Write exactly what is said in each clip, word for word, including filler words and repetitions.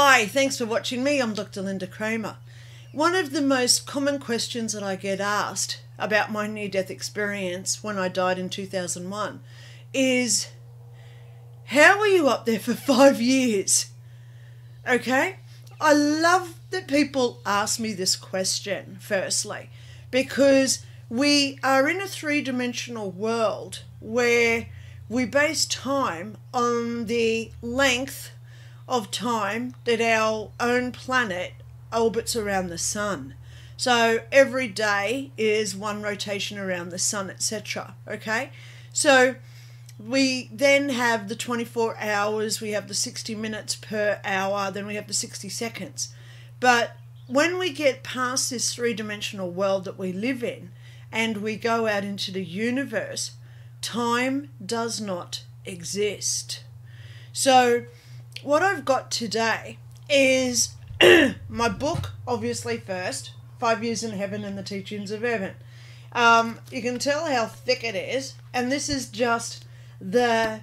Hi, thanks for watching me. I'm Doctor Linda Cramer. One of the most common questions that I get asked about my near-death experience when I died in two thousand one is, how were you up there for five years? Okay? I love that people ask me this question, firstly, because we are in a three-dimensional world where we base time on the length of time that our own planet orbits around the sun. So every day is one rotation around the sun, et cetera. Okay, so we then have the twenty-four hours, we have the sixty minutes per hour, then we have the sixty seconds. But when we get past this three-dimensional world that we live in and we go out into the universe, time does not exist. So what I've got today is my book, obviously, first, Five Years in Heaven and the Teachings of Heaven. Um, you can tell how thick it is, and this is just the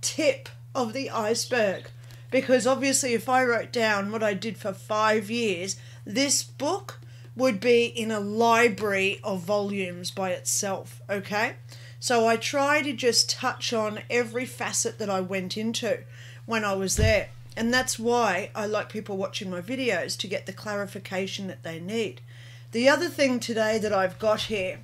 tip of the iceberg, because obviously if I wrote down what I did for five years, this book would be in a library of volumes by itself, okay? So I try to just touch on every facet that I went into when I was there. And that's why I like people watching my videos, to get the clarification that they need. The other thing today that I've got here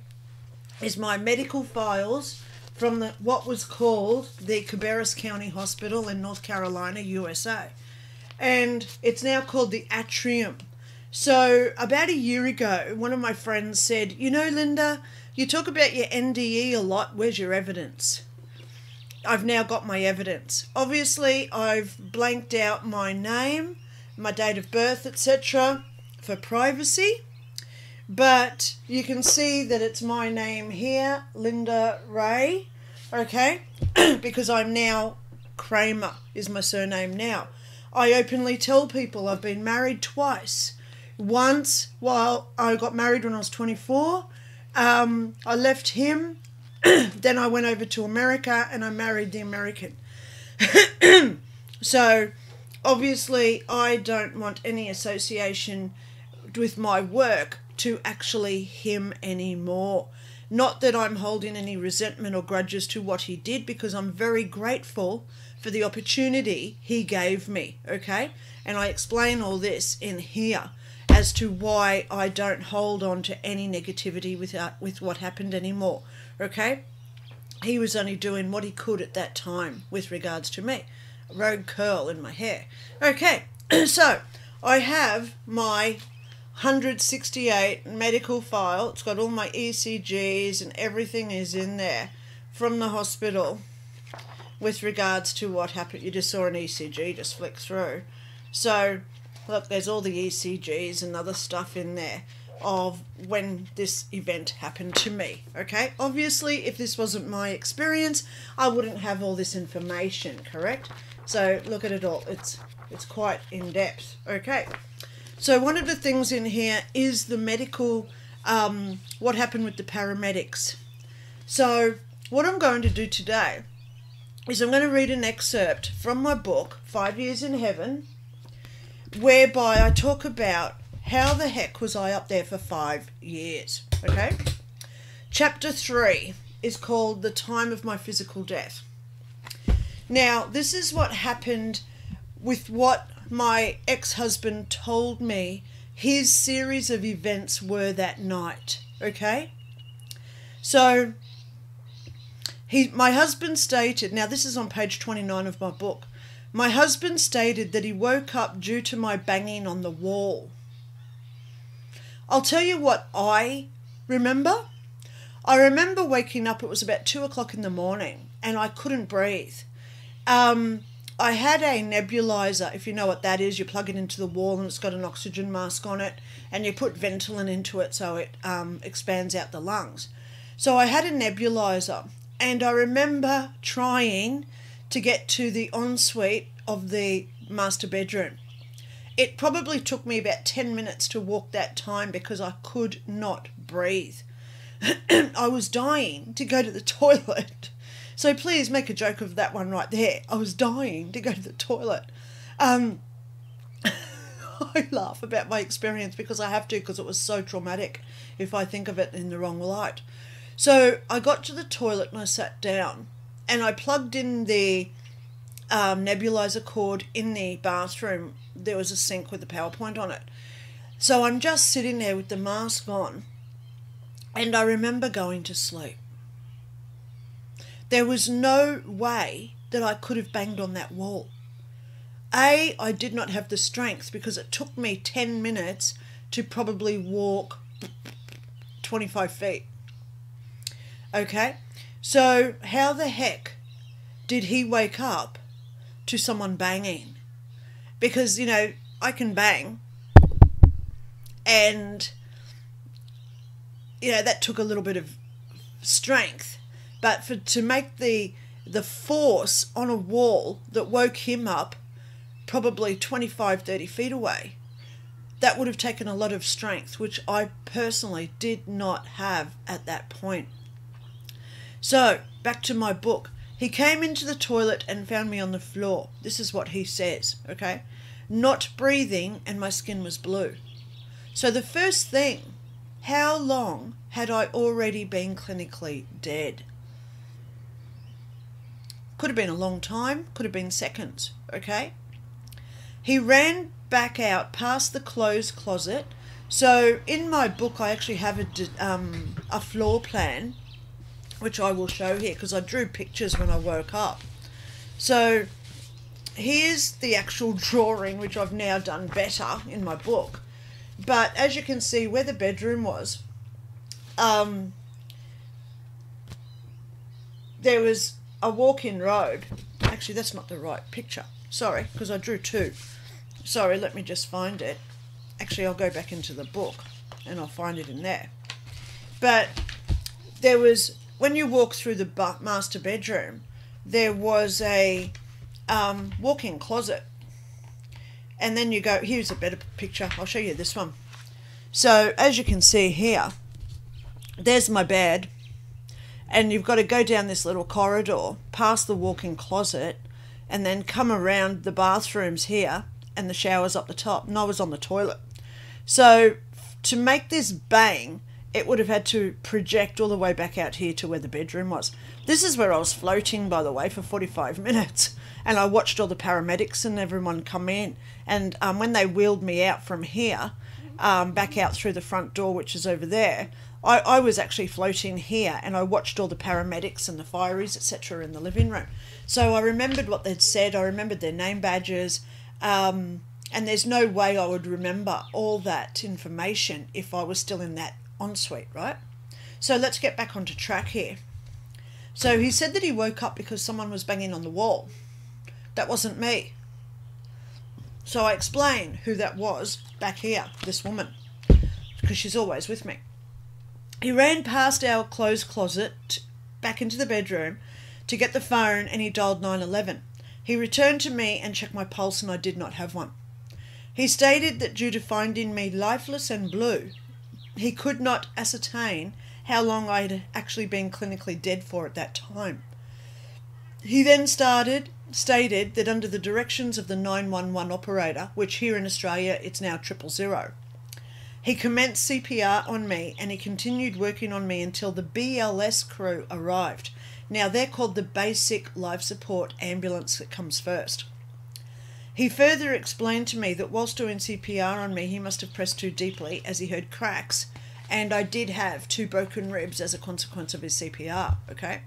is my medical files from the, what was called the Cabarrus County Hospital in North Carolina, U S A. And it's now called the Atrium. So about a year ago, one of my friends said, you know, Linda, you talk about your N D E a lot. Where's your evidence? I've now got my evidence. Obviously, I've blanked out my name, my date of birth, et cetera for privacy, but you can see that it's my name here, Linda Ray, okay, because I'm now Cramer is my surname now. I openly tell people I've been married twice. Once, while I got married when I was twenty-four, um, I left him. Then I went over to America and I married the American. So, obviously, I don't want any association with my work to actually him anymore. Not that I'm holding any resentment or grudges to what he did, because I'm very grateful for the opportunity he gave me, okay? And I explain all this in here as to why I don't hold on to any negativity without, with what happened anymore. Okay, he was only doing what he could at that time with regards to me. Rogue curl in my hair. Okay, so I have my one hundred sixty-eight medical file. It's got all my E C Gs and everything is in there from the hospital with regards to what happened. You just saw an E C G just flick through. So look, there's all the E C Gs and other stuff in there of when this event happened to me, okay? Obviously, if this wasn't my experience, I wouldn't have all this information, correct? So look at it all. It's, it's quite in-depth, okay? So one of the things in here is the medical, um, what happened with the paramedics. So what I'm going to do today is I'm going to read an excerpt from my book, Five Years in Heaven, whereby I talk about how the heck was I up there for five years, okay? Chapter three is called The Time of My Physical Death. Now, this is what happened with what my ex-husband told me his series of events were that night, okay? So, he, my husband stated, now this is on page twenty-nine of my book, my husband stated that he woke up due to my banging on the wall. I'll tell you what I remember. I remember waking up, it was about two o'clock in the morning, and I couldn't breathe. Um, I had a nebulizer, if you know what that is. You plug it into the wall and it's got an oxygen mask on it, and you put Ventolin into it so it um, expands out the lungs. So I had a nebulizer, and I remember trying to get to the ensuite of the master bedroom. It probably took me about ten minutes to walk that time because I could not breathe. I was dying to go to the toilet. So please make a joke of that one right there. I was dying to go to the toilet. Um, I laugh about my experience because I have to, because it was so traumatic if I think of it in the wrong light. So I got to the toilet and I sat down and I plugged in the um, nebulizer cord in the bathroom. There was a sink with a PowerPoint on it. So I'm just sitting there with the mask on and I remember going to sleep. There was no way that I could have banged on that wall. A, I did not have the strength because it took me ten minutes to probably walk twenty-five feet. Okay, so how the heck did he wake up to someone banging? Because, you know, I can bang and, you know, that took a little bit of strength. But for to make the, the force on a wall that woke him up probably twenty-five, thirty feet away, that would have taken a lot of strength, which I personally did not have at that point. So back to my book. He came into the toilet and found me on the floor. This is what he says, okay? Not breathing and my skin was blue. So the first thing, how long had I already been clinically dead? Could have been a long time, could have been seconds, okay? He ran back out past the clothes closet. So in my book, I actually have a, um, a floor plan, which I will show here because I drew pictures when I woke up. So here's the actual drawing, which I've now done better in my book. But as you can see where the bedroom was, um, there was a walk-in robe. Actually, that's not the right picture. Sorry, because I drew two. Sorry, let me just find it. Actually, I'll go back into the book and I'll find it in there. But there was, when you walk through the master bedroom, there was a um, walk-in closet. And then you go, here's a better picture. I'll show you this one. So as you can see here, there's my bed. And you've got to go down this little corridor, past the walk-in closet, and then come around the bathrooms here and the showers up the top. And I was on the toilet. So to make this bang, it would have had to project all the way back out here to where the bedroom was. This is where I was floating, by the way, for forty-five minutes. And I watched all the paramedics and everyone come in. And um, when they wheeled me out from here, um, back out through the front door, which is over there, I, I was actually floating here and I watched all the paramedics and the fireys, et cetera in the living room. So I remembered what they'd said. I remembered their name badges. Um, and there's no way I would remember all that information if I was still in that ensuite, right? So let's get back onto track here. So he said that he woke up because someone was banging on the wall. That wasn't me. So I explained who that was back here, this woman, because she's always with me. He ran past our clothes closet back into the bedroom to get the phone and he dialed nine one one. He returned to me and checked my pulse and I did not have one. He stated that due to finding me lifeless and blue, he could not ascertain how long I had actually been clinically dead for at that time. He then started, stated that under the directions of the nine one one operator, which here in Australia it's now triple zero, he commenced C P R on me and he continued working on me until the B L S crew arrived. Now, they're called the basic life support ambulance that comes first. He further explained to me that whilst doing C P R on me, he must have pressed too deeply as he heard cracks, and I did have two broken ribs as a consequence of his C P R, okay?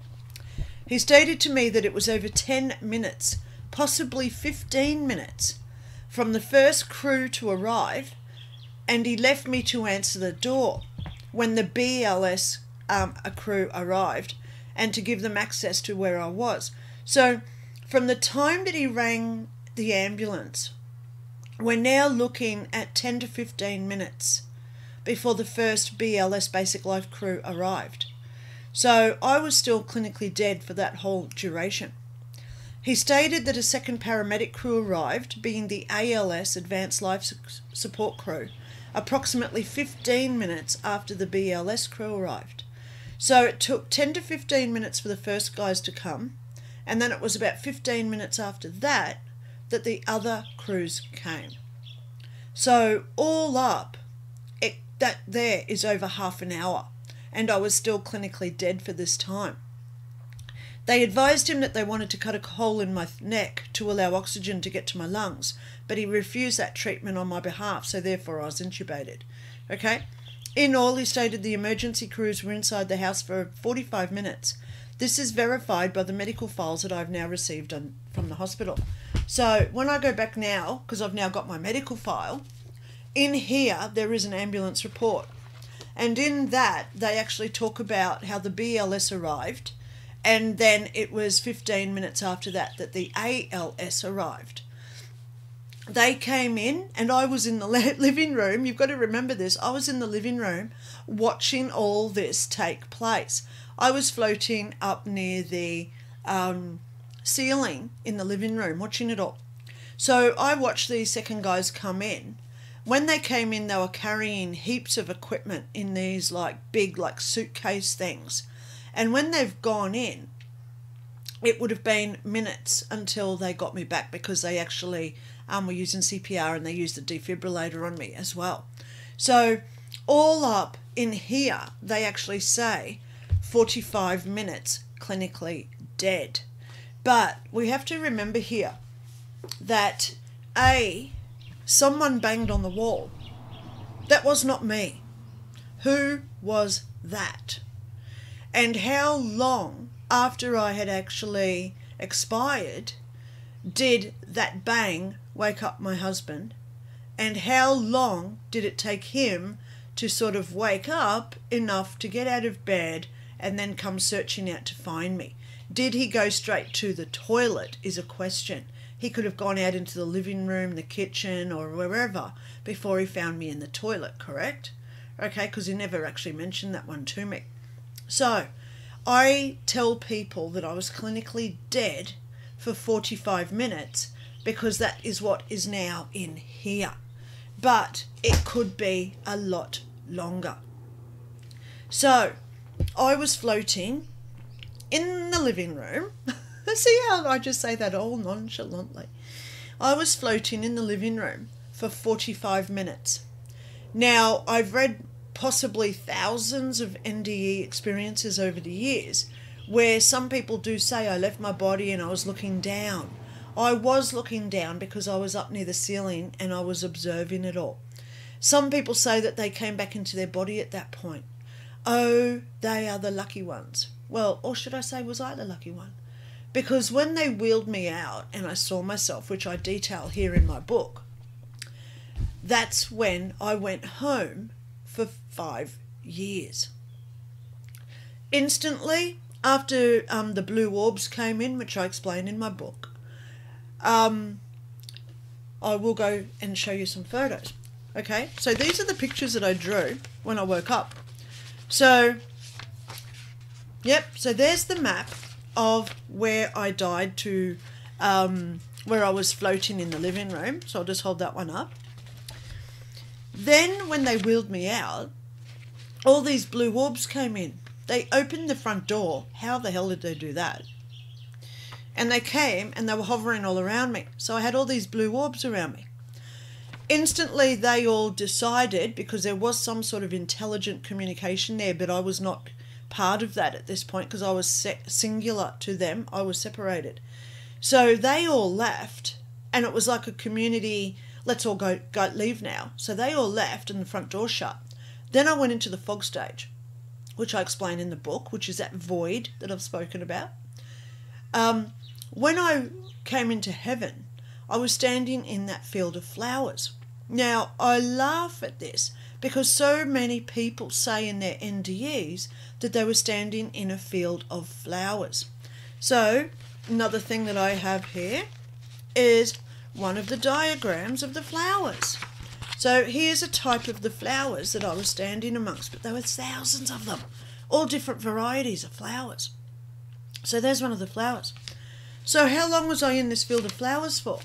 He stated to me that it was over ten minutes, possibly fifteen minutes, from the first crew to arrive, and he left me to answer the door when the B L S um, crew arrived, and to give them access to where I was. So from the time that he rang the ambulance, we're now looking at ten to fifteen minutes before the first B L S basic life crew arrived. So I was still clinically dead for that whole duration. He stated that a second paramedic crew arrived, being the A L S advanced life support crew, approximately fifteen minutes after the B L S crew arrived. So it took ten to fifteen minutes for the first guys to come, and then it was about fifteen minutes after that that the other crews came. So all up, it, that there is over half an hour, and I was still clinically dead for this time. They advised him that they wanted to cut a hole in my neck to allow oxygen to get to my lungs, but he refused that treatment on my behalf, so therefore I was intubated. Okay? In all, he stated the emergency crews were inside the house for forty-five minutes. This is verified by the medical files that I've now received on, from the hospital. So when I go back now, because I've now got my medical file, in here there is an ambulance report. And in that, they actually talk about how the B L S arrived, and then it was fifteen minutes after that that the A L S arrived. They came in, and I was in the living room. You've got to remember this. I was in the living room watching all this take place. I was floating up near the um, ceiling in the living room, watching it all. So I watched these second guys come in. When they came in, they were carrying heaps of equipment in these like big like suitcase things. And when they've gone in, it would have been minutes until they got me back, because they actually um, were using C P R and they used the defibrillator on me as well. So all up in here, they actually say forty-five minutes clinically dead. But we have to remember here that A, someone banged on the wall. That was not me. Who was that? And how long after I had actually expired did that bang wake up my husband? And how long did it take him to sort of wake up enough to get out of bed and then come searching out to find me? Did he go straight to the toilet is a question. He could have gone out into the living room, the kitchen, or wherever before he found me in the toilet, correct? Okay, because he never actually mentioned that one to me. So I tell people that I was clinically dead for forty-five minutes because that is what is now in here. But it could be a lot longer. So I was floating in the living room. See how I just say that all nonchalantly. I was floating in the living room for forty-five minutes. Now, I've read possibly thousands of N D E experiences over the years where some people do say I left my body and I was looking down. I was looking down because I was up near the ceiling and I was observing it all. Some people say that they came back into their body at that point. Oh, they are the lucky ones. Well, or should I say, was I the lucky one? Because when they wheeled me out and I saw myself, which I detail here in my book, that's when I went home for five years. Instantly, after um, the blue orbs came in, which I explain in my book, um, I will go and show you some photos. Okay, so these are the pictures that I drew when I woke up. So, yep, so there's the map of where I died to um, where I was floating in the living room. So I'll just hold that one up. Then when they wheeled me out, all these blue orbs came in. They opened the front door. How the hell did they do that? And they came and they were hovering all around me. So I had all these blue orbs around me. Instantly they all decided, because there was some sort of intelligent communication there, but I was not part of that at this point because I was singular to them. I was separated. So they all left, and it was like a community, let's all go, go leave now. So they all left and the front door shut. Then I went into the fog stage, which I explain in the book, which is that void that I've spoken about. Um, when I came into heaven, I was standing in that field of flowers. Now, I laugh at this because so many people say in their N D Es that they were standing in a field of flowers. So another thing that I have here is one of the diagrams of the flowers. So here's a type of the flowers that I was standing amongst, but there were thousands of them, all different varieties of flowers. So there's one of the flowers. So how long was I in this field of flowers for?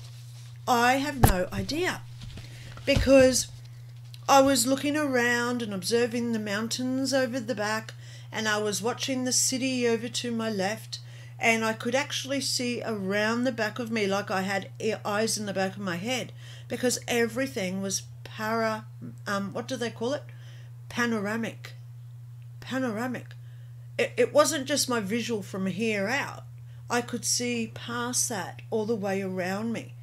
I have no idea, because I was looking around and observing the mountains over the back, and I was watching the city over to my left, and I could actually see around the back of me like I had eyes in the back of my head, because everything was para, um, what do they call it? Panoramic. Panoramic. It, it wasn't just my visual from here out. I could see past that all the way around me,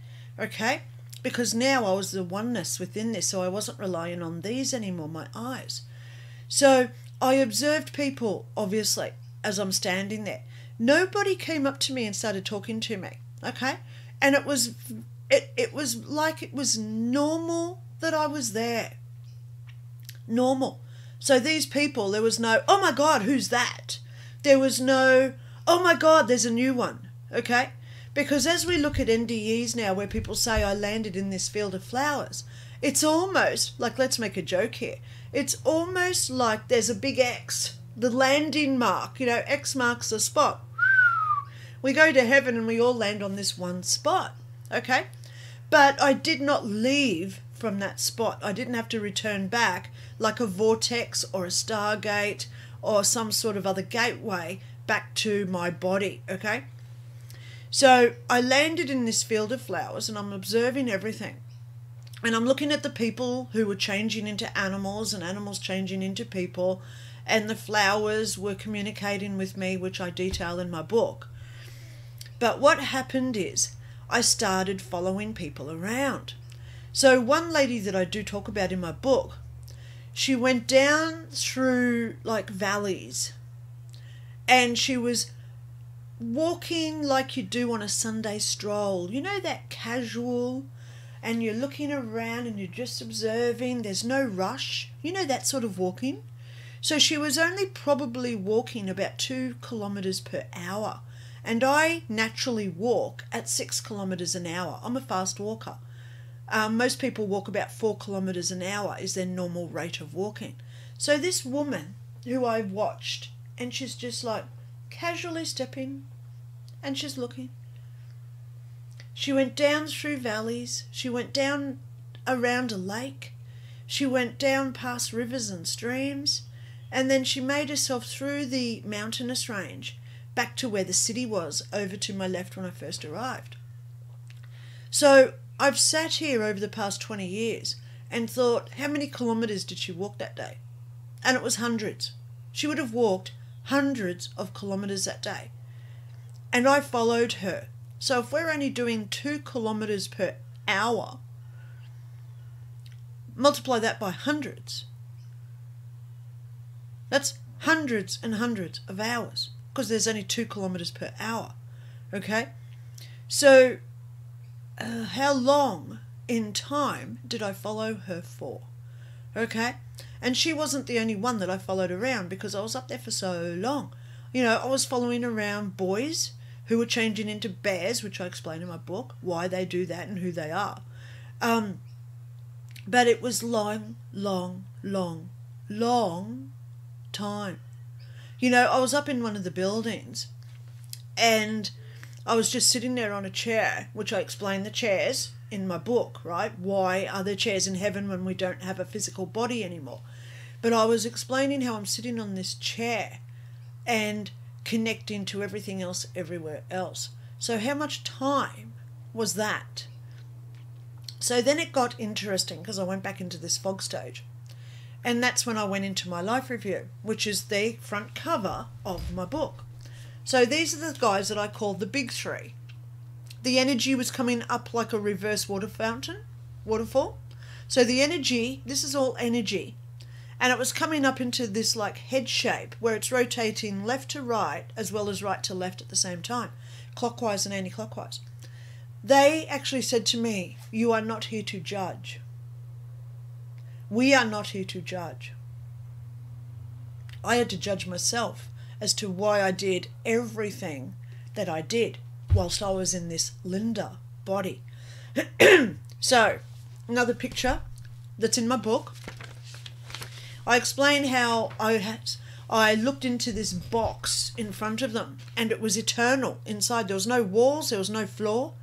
okay? Because now I was the oneness within this, so I wasn't relying on these anymore, my eyes. So I observed people, obviously, as I'm standing there. Nobody came up to me and started talking to me, okay? And it was, it, it was like it was normal that I was there. Normal. So these people, there was no, oh my God, who's that? There was no, oh my God, there's a new one, okay? Because as we look at N D Es now where people say, I landed in this field of flowers, it's almost like, let's make a joke here, it's almost like there's a big X, the landing mark, you know, X marks the spot. We go to heaven and we all land on this one spot, okay? But I did not leave from that spot. I didn't have to return back like a vortex or a stargate or some sort of other gateway back to my body, okay? So I landed in this field of flowers and I'm observing everything. And I'm looking at the people who were changing into animals and animals changing into people, and the flowers were communicating with me, which I detail in my book. But what happened is I started following people around. So one lady that I do talk about in my book, she went down through like valleys and she was walking like you do on a Sunday stroll, you know, that casual, and you're looking around and you're just observing, there's no rush, you know, that sort of walking. So she was only probably walking about two kilometers per hour. And I naturally walk at six kilometers an hour. I'm a fast walker. Um, most people walk about four kilometers an hour is their normal rate of walking. So this woman who I watched, and she's just like casually stepping and she's looking. She went down through valleys. She went down around a lake. She went down past rivers and streams. And then she made herself through the mountainous range back to where the city was, over to my left when I first arrived. So I've sat here over the past twenty years and thought, how many kilometres did she walk that day? And it was hundreds. She would have walked hundreds of kilometres that day. And I followed her. So if we're only doing two kilometres per hour, multiply that by hundreds. That's hundreds and hundreds of hours, because there's only two kilometers per hour, okay? So uh, how long in time did I follow her for, okay? And she wasn't the only one that I followed around, because I was up there for so long. You know, I was following around boys who were changing into bears, which I explain in my book, why they do that and who they are. Um, but it was long, long, long, long time. You know, I was up in one of the buildings and I was just sitting there on a chair, which I explain the chairs in my book, right? Why are there chairs in heaven when we don't have a physical body anymore? But I was explaining how I'm sitting on this chair and connecting to everything else everywhere else. So how much time was that? So then it got interesting because I went back into this fog stage. And that's when I went into my life review, which is the front cover of my book. So these are the guys that I call the big three. The energy was coming up like a reverse water fountain, waterfall. So the energy, this is all energy. And it was coming up into this like head shape where it's rotating left to right as well as right to left at the same time, clockwise and anti-clockwise. They actually said to me, you are not here to judge. We are not here to judge. I had to judge myself as to why I did everything that I did whilst I was in this Linda body. So, another picture that's in my book. I explain how I, had, I looked into this box in front of them and it was eternal inside. There was no walls, there was no floor.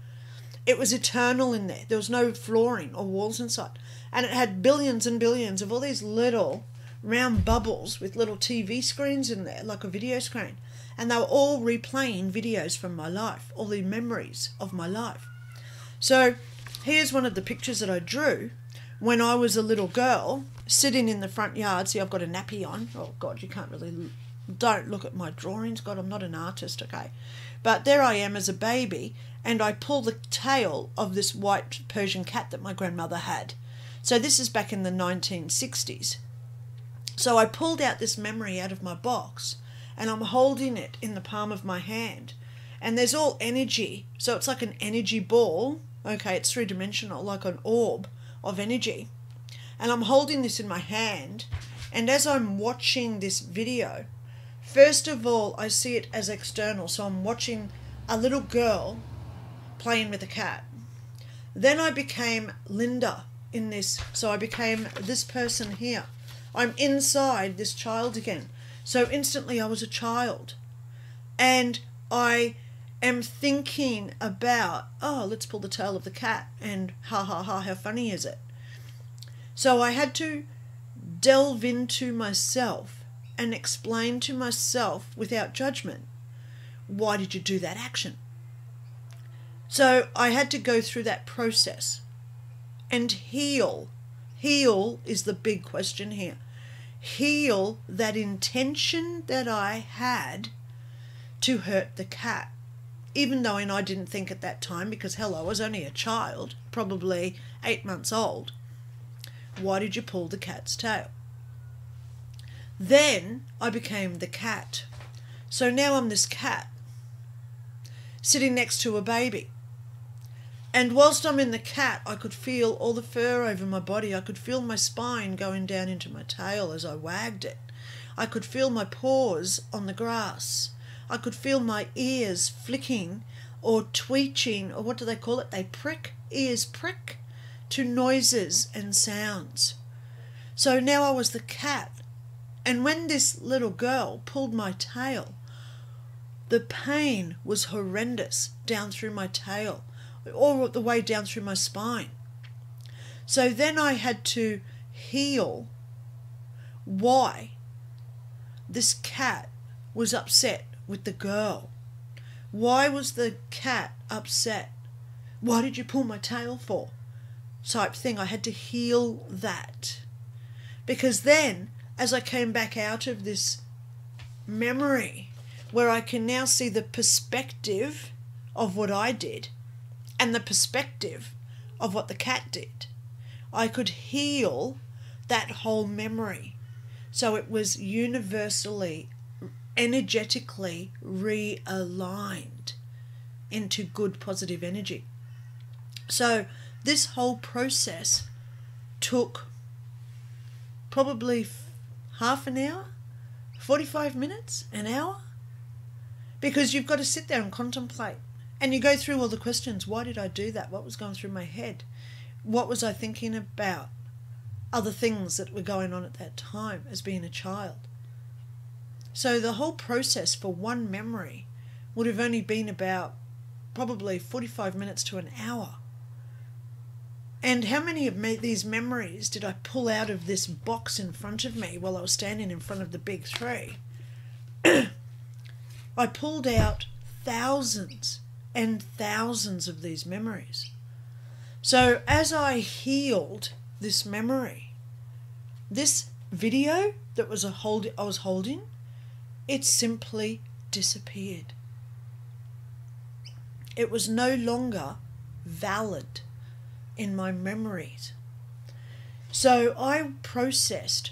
It was eternal in there. There was no flooring or walls inside. And it had billions and billions of all these little round bubbles with little T V screens in there, like a video screen. And they were all replaying videos from my life, all the memories of my life. So here's one of the pictures that I drew, when I was a little girl, sitting in the front yard, see, I've got a nappy on. Oh, God, you can't really, don't look at my drawings. God, I'm not an artist, okay. But there I am as a baby, and I pull the tail of this white Persian cat that my grandmother had. So this is back in the nineteen sixties. So I pulled out this memory out of my box, and I'm holding it in the palm of my hand. And there's all energy. So it's like an energy ball. Okay, it's three-dimensional, like an orb of energy. And I'm holding this in my hand. And as I'm watching this video, first of all, I see it as external. So I'm watching a little girl playing with a cat. Then I became Linda in this. So I became this person here. I'm inside this child again. So instantly I was a child. And I am thinking about, oh, let's pull the tail of the cat and ha ha ha, how funny is it? So I had to delve into myself and explain to myself without judgment, why did you do that action? So I had to go through that process and heal. Heal is the big question here. Heal that intention that I had to hurt the cat, even though and I didn't think at that time, because hell, I was only a child, probably eight months old. Why did you pull the cat's tail? Then I became the cat. So now I'm this cat sitting next to a baby. And whilst I'm in the cat, I could feel all the fur over my body. I could feel my spine going down into my tail as I wagged it. I could feel my paws on the grass. I could feel my ears flicking or twitching, or what do they call it? They prick, ears prick to noises and sounds. So now I was the cat. And when this little girl pulled my tail, the pain was horrendous down through my tail, all the way down through my spine. So then I had to heal why this cat was upset with the girl. Why was the cat upset? Why did you pull my tail for? Type thing. I had to heal that. Because then, as I came back out of this memory, where I can now see the perspective of what I did, and the perspective of what the cat did, I could heal that whole memory. So it was universally, energetically realigned into good, positive energy. So this whole process took probably half an hour, forty-five minutes, an hour, because you've got to sit there and contemplate. And you go through all the questions. Why did I do that? What was going through my head? What was I thinking about? Other things that were going on at that time as being a child. So the whole process for one memory would have only been about probably forty-five minutes to an hour. And how many of me, these memories did I pull out of this box in front of me while I was standing in front of the big three? I pulled out thousands and thousands of these memories. So as I healed this memory, this video that was a hold I was holding, it simply disappeared. It was no longer valid in my memories. So I processed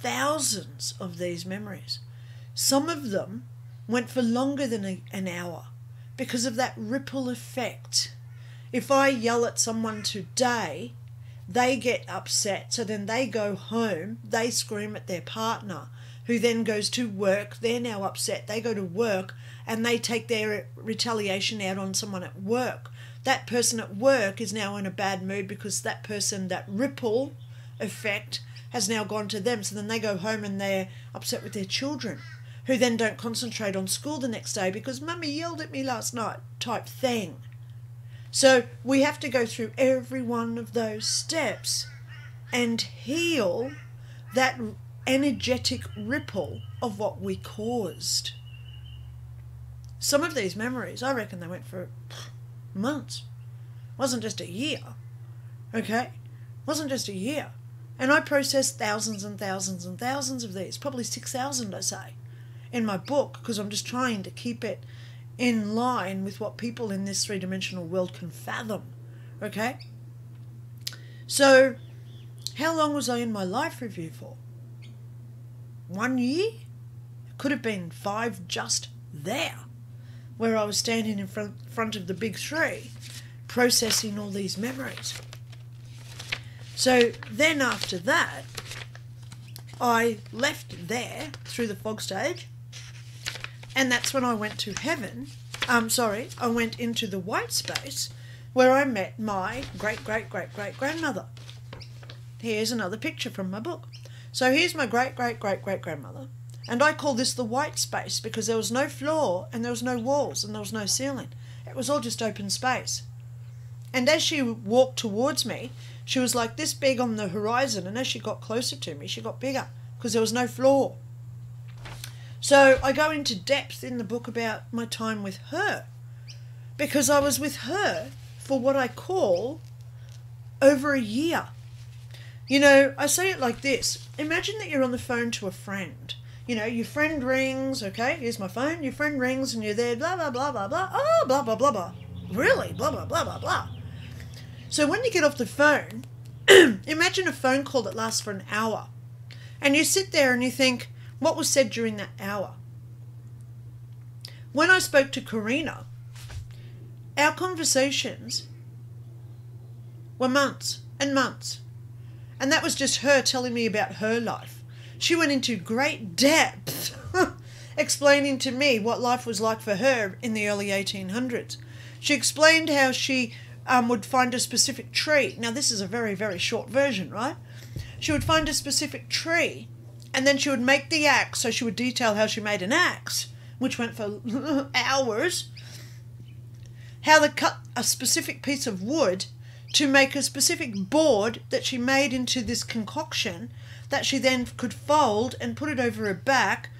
thousands of these memories. Some of them went for longer than a, an hour because of that ripple effect. If I yell at someone today, they get upset, so then they go home, they scream at their partner, who then goes to work, they're now upset, they go to work, and they take their retaliation out on someone at work. That person at work is now in a bad mood because that person, that ripple effect, has now gone to them, so then they go home and they're upset with their children, who then don't concentrate on school the next day because mummy yelled at me last night type thing. So we have to go through every one of those steps and heal that energetic ripple of what we caused. Some of these memories, I reckon they went for months. It wasn't just a year. Okay? It wasn't just a year. And I processed thousands and thousands and thousands of these, probably six thousand, I say, in my book, because I'm just trying to keep it in line with what people in this three-dimensional world can fathom, okay? So how long was I in my life review for? One year? It could have been five just there, where I was standing in front, front of the big three, processing all these memories. So then after that, I left there through the fog stage, and that's when I went to heaven. Um, sorry, I went into the white space where I met my great-great-great-great-grandmother. Here's another picture from my book. So here's my great-great-great-great-grandmother, and I call this the white space because there was no floor and there was no walls and there was no ceiling. It was all just open space. And as she walked towards me, she was like this big on the horizon, and as she got closer to me, she got bigger because there was no floor. So I go into depth in the book about my time with her, because I was with her for what I call over a year. You know, I say it like this. Imagine that you're on the phone to a friend. You know, your friend rings, okay, here's my phone, your friend rings and you're there, blah, blah, blah, blah, blah, oh, blah, blah, blah, blah. Really? Blah, blah, blah, blah, blah. So when you get off the phone, imagine a phone call that lasts for an hour. And you sit there and you think, what was said during that hour? When I spoke to Karina, our conversations were months and months. And that was just her telling me about her life. She went into great depth explaining to me what life was like for her in the early eighteen hundreds. She explained how she um, would find a specific tree. Now, this is a very, very short version, right? She would find a specific tree, and then she would make the axe, so she would detail how she made an axe, which went for hours. How they cut a specific piece of wood to make a specific board that she made into this concoction that she then could fold and put it over her back.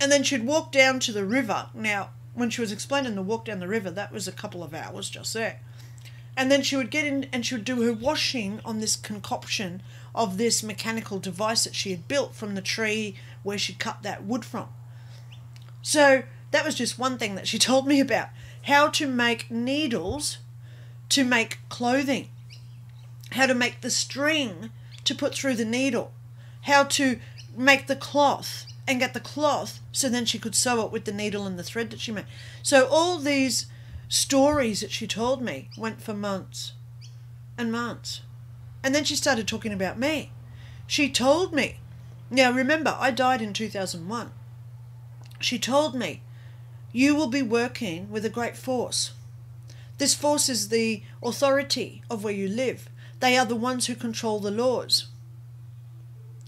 And then she'd walk down to the river. Now, when she was explaining the walk down the river, that was a couple of hours just there. And then she would get in and she would do her washing on this concoction of this mechanical device that she had built from the tree where she cut that wood from. So that was just one thing that she told me about. How to make needles to make clothing. How to make the string to put through the needle. How to make the cloth and get the cloth so then she could sew it with the needle and the thread that she made. So all these stories that she told me went for months and months. And then she started talking about me. She told me, now remember, I died in two thousand one. She told me, you will be working with a great force. This force is the authority of where you live. They are the ones who control the laws.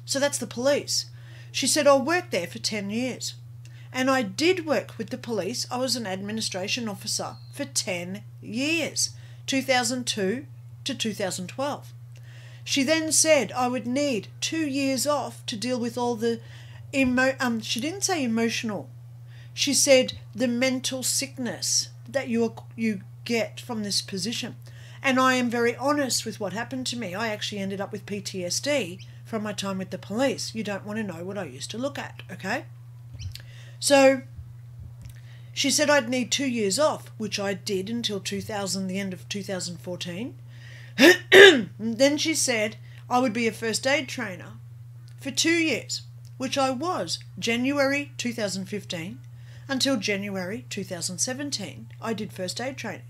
So that's the police. She said, I'll work there for ten years. And I did work with the police. I was an administration officer for ten years, two thousand two to two thousand twelve. She then said I would need two years off to deal with all the, emo um, she didn't say emotional. She said the mental sickness that you, you get from this position. And I am very honest with what happened to me. I actually ended up with P T S D from my time with the police. You don't want to know what I used to look at, okay? So she said I'd need two years off, which I did until two thousand, the end of two thousand fourteen. Then she said I would be a first aid trainer for two years, which I was. January two thousand fifteen until January two thousand seventeen I did first aid training,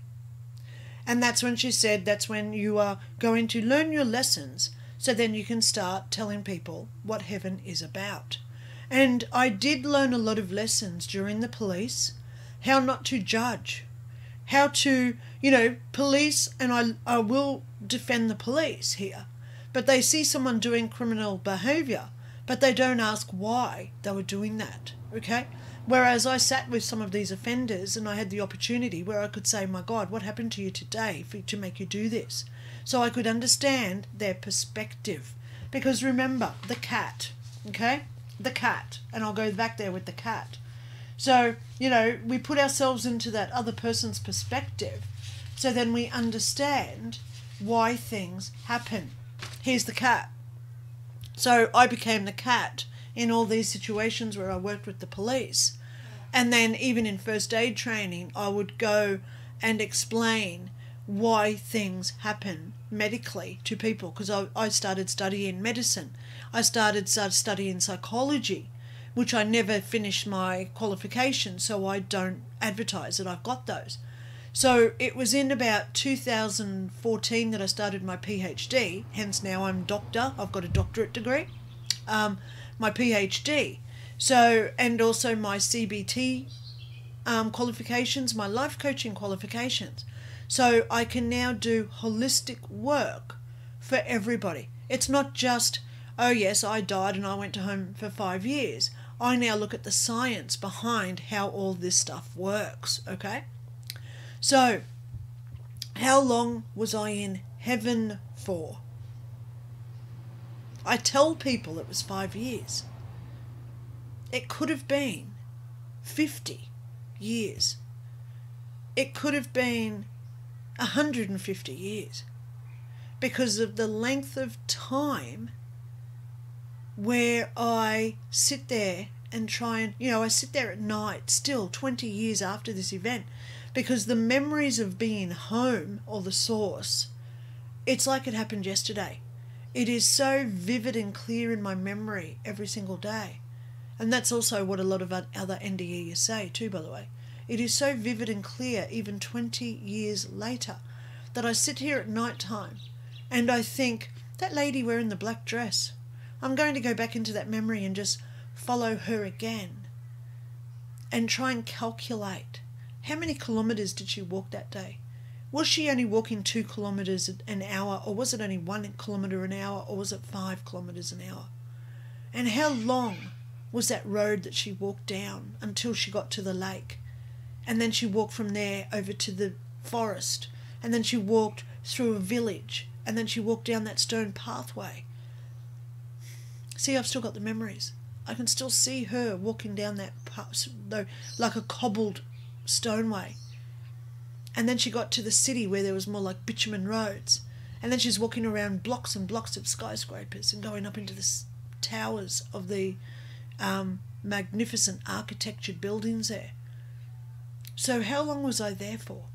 and that's when she said that's when you are going to learn your lessons so then you can start telling people what heaven is about. And I did learn a lot of lessons during the police, how not to judge, how to, you know, police, and I, I will defend the police here, but they see someone doing criminal behaviour, but they don't ask why they were doing that, okay? Whereas I sat with some of these offenders and I had the opportunity where I could say, my God, what happened to you today for, to make you do this? So I could understand their perspective. Because remember, the cat, okay? The cat, and I'll go back there with the cat. So, you know, we put ourselves into that other person's perspective so then we understand why things happen. He's the cat. So I became the cat in all these situations where I worked with the police. And then even in first aid training, I would go and explain why things happen medically to people, because I, I started studying medicine. I started, started studying psychology, which I never finished my qualification, so I don't advertise that I've got those. So it was in about two thousand fourteen that I started my PhD, hence now I'm doctor. I've got a doctorate degree, um, my PhD. So, and also my C B T um, qualifications, my life coaching qualifications. So I can now do holistic work for everybody. It's not just, oh yes, I died and I went to home for five years. I now look at the science behind how all this stuff works, okay? So, how long was I in heaven for? I tell people it was five years. It could have been fifty years. It could have been one hundred fifty years, because of the length of time where I sit there and try and, you know, I sit there at night still twenty years after this event, because the memories of being home or the source, it's like it happened yesterday. It is so vivid and clear in my memory every single day. And that's also what a lot of other N D Es say too, by the way. It is so vivid and clear, even twenty years later, that I sit here at night time and I think, that lady wearing the black dress, I'm going to go back into that memory and just follow her again and try and calculate, how many kilometres did she walk that day? Was she only walking two kilometres an hour, or was it only one kilometre an hour, or was it five kilometres an hour? And how long was that road that she walked down until she got to the lake? And then she walked from there over to the forest, and then she walked through a village, and then she walked down that stone pathway. See, I've still got the memories. I can still see her walking down that path, though, like a cobbled stoneway. And then she got to the city where there was more like bitumen roads, and then she's walking around blocks and blocks of skyscrapers and going up into the towers of the Um, magnificent architectured buildings there. So how long was I there for?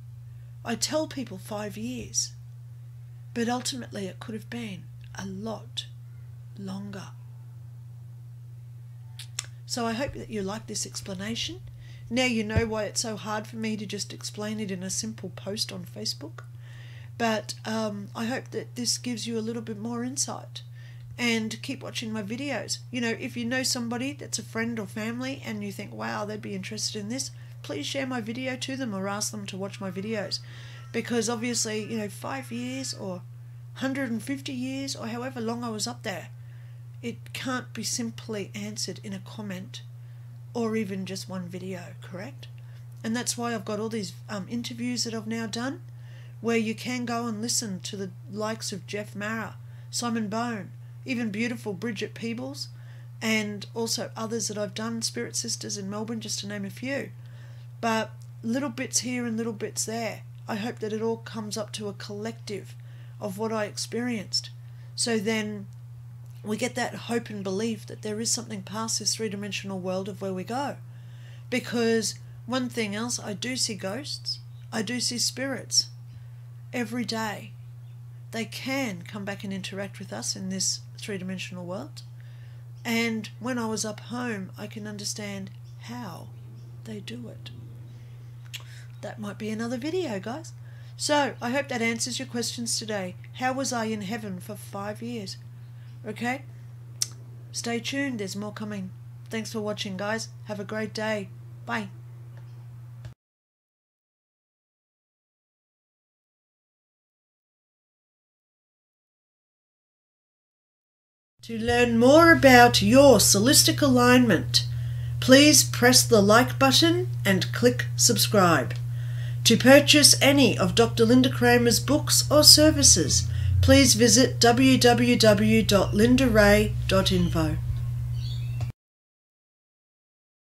I tell people five years, but ultimately it could have been a lot longer. So I hope that you like this explanation. Now you know why it's so hard for me to just explain it in a simple post on Facebook, but um, I hope that this gives you a little bit more insight. And keep watching my videos. You know, if you know somebody that's a friend or family and you think, wow, they'd be interested in this, please share my video to them or ask them to watch my videos. Because obviously, you know, five years or one hundred fifty years or however long I was up there, it can't be simply answered in a comment or even just one video, correct? And that's why I've got all these um, interviews that I've now done, where you can go and listen to the likes of Jeff Mara, Simon Bone, even beautiful Bridget Peebles, and also others that I've done, Spirit Sisters in Melbourne, just to name a few. But little bits here and little bits there. I hope that it all comes up to a collective of what I experienced. So then we get that hope and belief that there is something past this three-dimensional world of where we go. Because one thing else, I do see ghosts. I do see spirits every day. They can come back and interact with us in this three-dimensional world. And when I was up home, I can understand how they do it. That might be another video, guys. So I hope that answers your questions today. How was I in heaven for five years? Okay? Stay tuned. There's more coming. Thanks for watching, guys. Have a great day. Bye. To learn more about your holistic alignment, please press the like button and click subscribe. To purchase any of Doctor Linda Cramer's books or services, please visit w w w dot linda rae dot info.